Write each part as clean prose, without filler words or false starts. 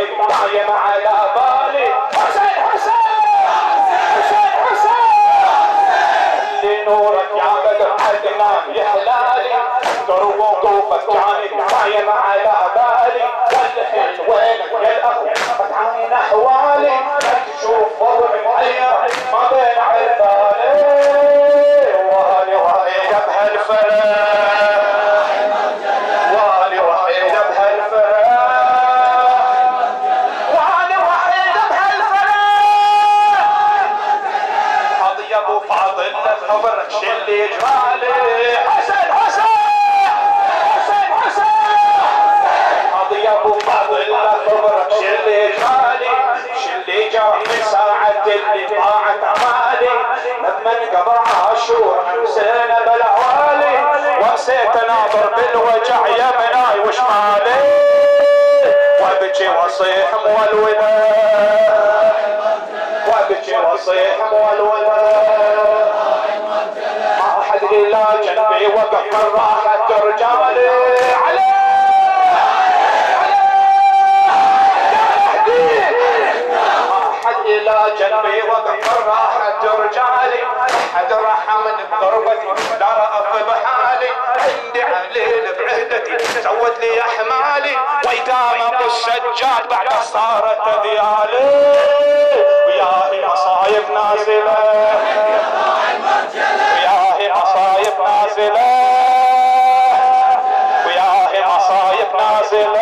الطاينة على بالي. حسين حسين حسين حسين لنورك يا بدر عدنان يا هلالي، دروب وقوفك كانت طاينة على بالي. والحين وينك يا الاخو بتعاني احوالي، تشوف وضعي معين ما بين عرفالي. وهاني وهاني بهالفرق شلي جمالي. حسين حسين حسين حسين قضي ابو فاضل خبرك شلي جمالي، شلي جرح من ساعة اللي ضاعت امالي. لمن قطع عاشور حسين بالاهوالي، ومسيت اناظر بالوجع يمناي وشمالي. وابكي واصيح والوداع، وابكي واصيح والوداع. لا جنبي وقف الراحة ترجملي علي علي. لا جنبي وقف الراحة ترجملي، اترحم من ضربتي لا رأف بحالي. عندي عليل بعهدتي سوت لي احمالي، ويتامق السجاد بعد صارت ذيالي. وياهي مصايب نازلة، مصايب نازلة، وياهي مصايب نازلة.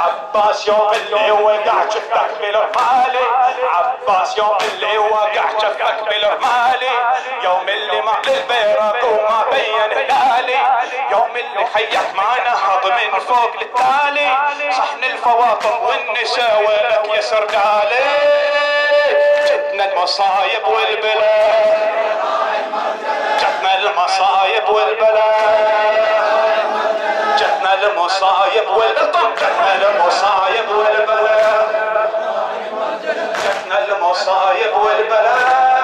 عباس يوم اللي وقع شفتك بالرمالي، عباس يوم اللي وقع شفتك بالرمالي. يوم اللي مع البيرق وما بين هلالي، يوم اللي حيك ما نهض من فوق للتالي. صحن الفواطم والنساء ولك يسر دالي. جتنا المصايب والبلاء، جتنا المصايب والبلاء، جتنا المصايب والبلاء، جتنا المصايب والبلاء، جتنا المصايب والبلاء.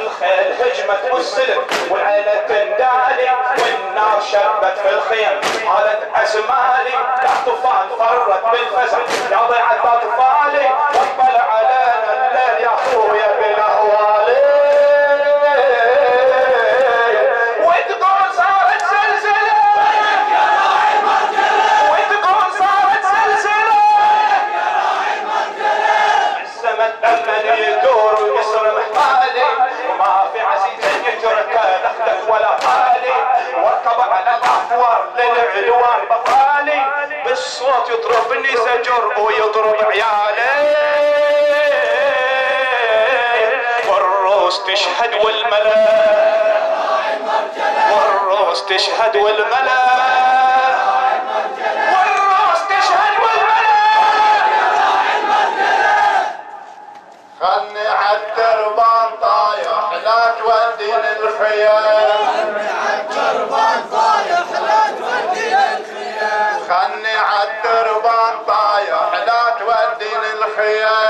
والخيل هجمت والسلم والعيلة تندالي، والنار شبت في الخيم قالت أسمالي. الطوفان فرت بالفزع يا ضيعة أطفالي، واقبل علينا الليل يا خويا بالأهوالي. وتقول صارت سلسلة، وتقول صارت سلسلة. الزمن لمن يدور ويسر محالي، وما في عزيز يترك نخدك ولا خالي. واركب على الأحوار للعدوان بطالي، الصوت يضربني زجر ويضرب عيالي. والروس تشهد والملاء، والروس تشهد والملاء، والروس تشهد والملاء. خلني عالدربان طايح لا تودين الخيال، خلني عالدربان طايح لا تودين الخيال، خلني عالدربان طايح لا تودين الخيال.